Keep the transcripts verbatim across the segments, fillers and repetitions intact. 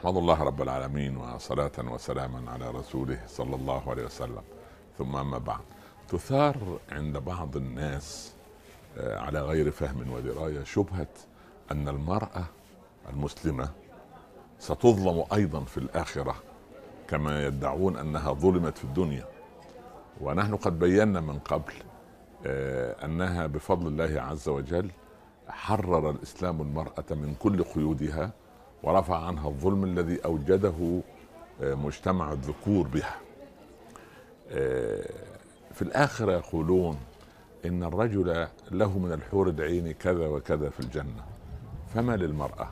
أحمد الله رب العالمين وصلاة وسلاما على رسوله صلى الله عليه وسلم. ثم أما بعد، تثار عند بعض الناس على غير فهم ودراية شبهة أن المرأة المسلمة ستظلم أيضا في الآخرة كما يدعون أنها ظلمت في الدنيا، ونحن قد بينا من قبل أنها بفضل الله عز وجل حرر الإسلام المرأة من كل قيودها ورفع عنها الظلم الذي أوجده مجتمع الذكور بها. في الآخرة يقولون إن الرجل له من الحور العين كذا وكذا في الجنة، فما للمرأة؟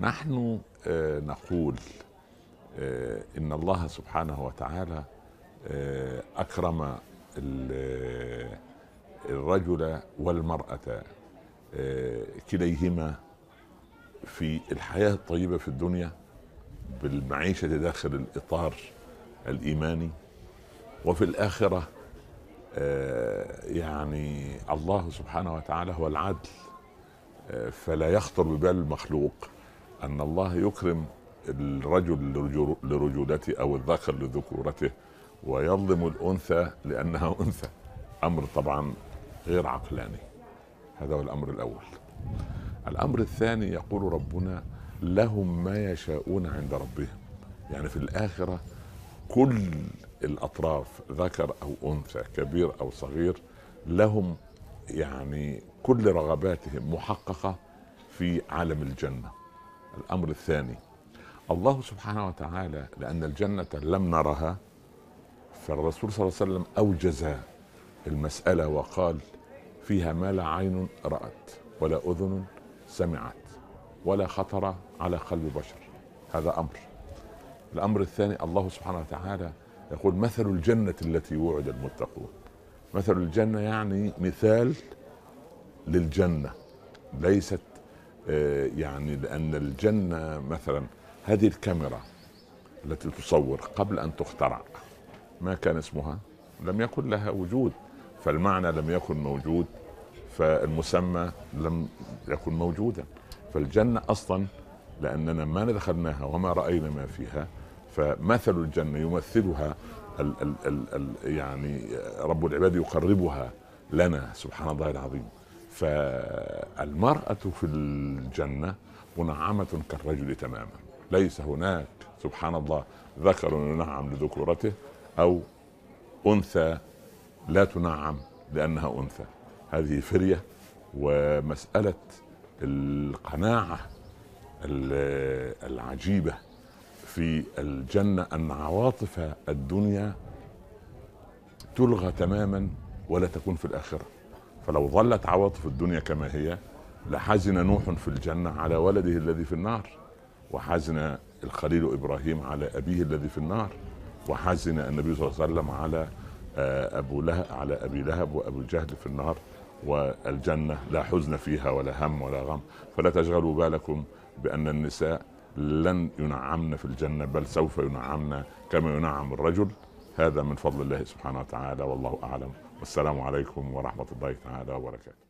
نحن نقول إن الله سبحانه وتعالى أكرم الرجل والمرأة كليهما في الحياة الطيبة في الدنيا بالمعيشة داخل الإطار الإيماني، وفي الآخرة يعني الله سبحانه وتعالى هو العدل، فلا يخطر ببال المخلوق أن الله يكرم الرجل لرجولته أو الذكر لذكورته ويظلم الأنثى لأنها أنثى، أمر طبعا غير عقلاني. هذا هو الأمر الأول. الأمر الثاني يقول ربنا لهم ما يشاءون عند ربهم، يعني في الآخرة كل الأطراف ذكر أو أنثى كبير أو صغير لهم يعني كل رغباتهم محققة في عالم الجنة. الأمر الثاني الله سبحانه وتعالى لأن الجنة لم نرها، فالرسول صلى الله عليه وسلم أوجز المسألة وقال فيها ما لا عين رأت ولا أذن سمعت ولا خطر على قلب بشر. هذا أمر. الأمر الثاني الله سبحانه وتعالى يقول مثل الجنة التي وعد المتقون. مثل الجنة يعني مثال للجنة، ليست يعني لأن الجنة مثلا هذه الكاميرا التي تصور قبل أن تخترع ما كان اسمها، لم يكن لها وجود، فالمعنى لم يكن موجود، فالمسمى لم يكن موجودا. فالجنة أصلا لأننا ما دخلناها وما رأينا ما فيها، فمثل الجنة يمثلها ال ال ال ال يعني رب العباد يقربها لنا سبحان الله العظيم. فالمرأة في الجنة منعمة كالرجل تماما، ليس هناك سبحان الله ذكر ينعم لذكورته أو أنثى لا تنعم لأنها أنثى. هذه فرية. ومسألة القناعة العجيبة في الجنة أن عواطف الدنيا تلغى تماما ولا تكون في الآخرة، فلو ظلت عواطف الدنيا كما هي لحزن نوح في الجنة على ولده الذي في النار، وحزن الخليل إبراهيم على أبيه الذي في النار، وحزن النبي صلى الله عليه وسلم على أبو لهب على أبي لهب وأبو جهل في النار. والجنة لا حزن فيها ولا هم ولا غم، فلا تشغلوا بالكم بأن النساء لن ينعمن في الجنة، بل سوف ينعمن كما ينعم الرجل. هذا من فضل الله سبحانه وتعالى، والله أعلم. والسلام عليكم ورحمة الله تعالى وبركاته.